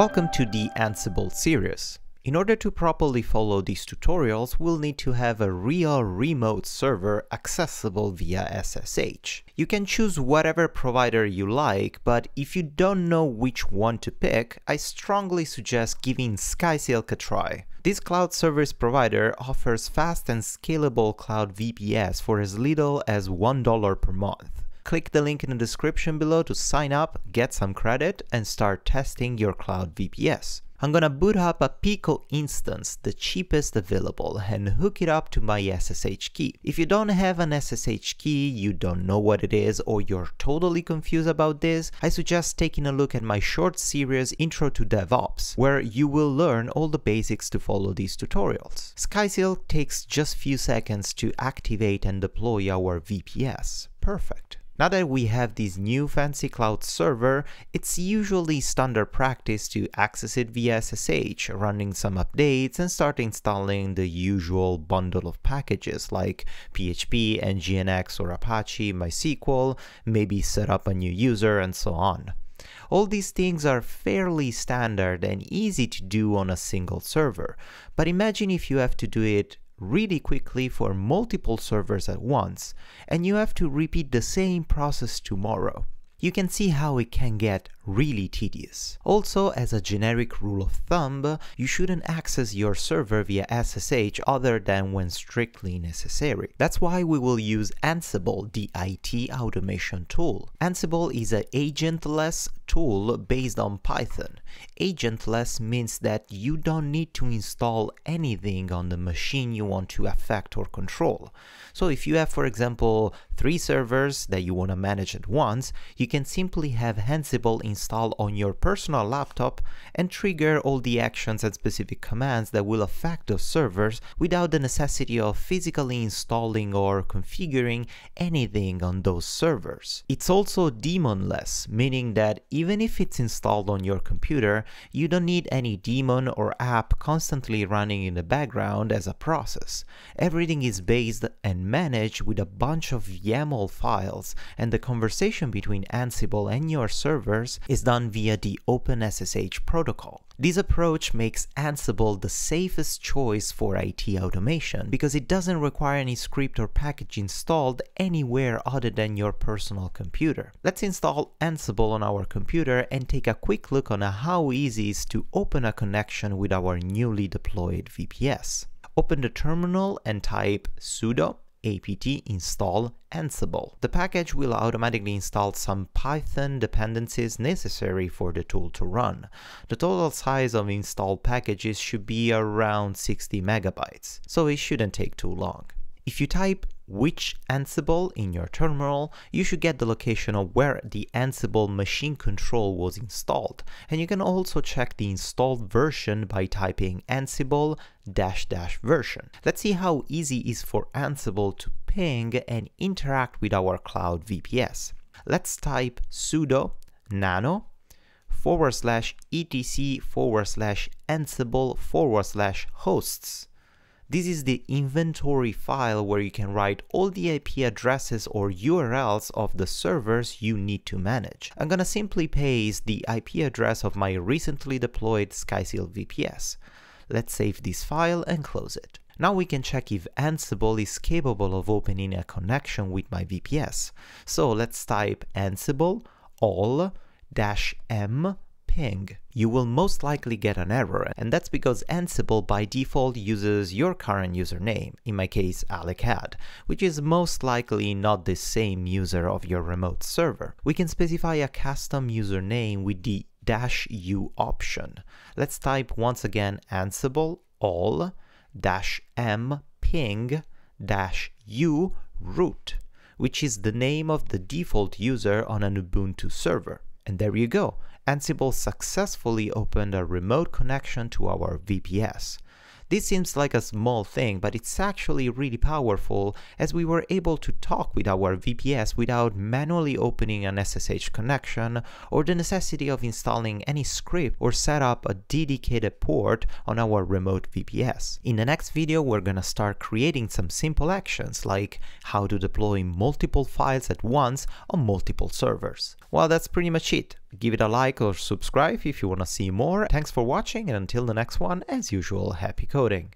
Welcome to the Ansible series. In order to properly follow these tutorials, we'll need to have a real remote server accessible via SSH. You can choose whatever provider you like, but if you don't know which one to pick, I strongly suggest giving SkySilk a try. This cloud service provider offers fast and scalable cloud VPS for as little as $1 per month. Click the link in the description below to sign up, get some credit, and start testing your cloud VPS. I'm gonna boot up a Pico instance, the cheapest available, and hook it up to my SSH key. If you don't have an SSH key, you don't know what it is, or you're totally confused about this, I suggest taking a look at my short series Intro to DevOps, where you will learn all the basics to follow these tutorials. SkySilk takes just few seconds to activate and deploy our VPS. Perfect. Now that we have this new fancy cloud server, it's usually standard practice to access it via SSH, running some updates and start installing the usual bundle of packages like PHP, NGINX or Apache, MySQL, maybe set up a new user and so on. All these things are fairly standard and easy to do on a single server, but imagine if you have to do it really quickly for multiple servers at once, and you have to repeat the same process tomorrow. You can see how it can get really tedious. Also, as a generic rule of thumb, you shouldn't access your server via SSH other than when strictly necessary. That's why we will use Ansible, the IT automation tool. Ansible is an agentless tool based on Python. Agentless means that you don't need to install anything on the machine you want to affect or control. So if you have, for example, 3 servers that you want to manage at once, you can simply have Ansible installed on your personal laptop and trigger all the actions and specific commands that will affect those servers without the necessity of physically installing or configuring anything on those servers. It's also daemonless, meaning that even if it's installed on your computer, you don't need any daemon or app constantly running in the background as a process. Everything is based and managed with a bunch of YAML files, and the conversation between Ansible and your servers is done via the OpenSSH protocol. This approach makes Ansible the safest choice for IT automation because it doesn't require any script or package installed anywhere other than your personal computer. Let's install Ansible on our computer and take a quick look on how easy it is to open a connection with our newly deployed VPS. Open the terminal and type sudo apt install Ansible. The package will automatically install some Python dependencies necessary for the tool to run. The total size of installed packages should be around 60 megabytes, so it shouldn't take too long. If you type which Ansible in your terminal, you should get the location of where the Ansible machine control was installed, and you can also check the installed version by typing Ansible --version. Let's see how easy it is for Ansible to ping and interact with our cloud VPS. Let's type sudo nano /etc/ansible/hosts. This is the inventory file where you can write all the IP addresses or URLs of the servers you need to manage. I'm gonna simply paste the IP address of my recently deployed SkySilk VPS. Let's save this file and close it. Now we can check if Ansible is capable of opening a connection with my VPS. So let's type Ansible all-m ping. You will most likely get an error, and that's because Ansible by default uses your current username, in my case Alecaddd, which is most likely not the same user of your remote server. We can specify a custom username with the -u option. Let's type once again Ansible all -m ping -u root, which is the name of the default user on an Ubuntu server. And there you go. Ansible successfully opened a remote connection to our VPS. This seems like a small thing, but it's actually really powerful as we were able to talk with our VPS without manually opening an SSH connection or the necessity of installing any script or set up a dedicated port on our remote VPS. In the next video, we're gonna start creating some simple actions like how to deploy multiple files at once on multiple servers. Well, that's pretty much it. Give it a like or subscribe if you want to see more. Thanks for watching, and until the next one, as usual, happy coding.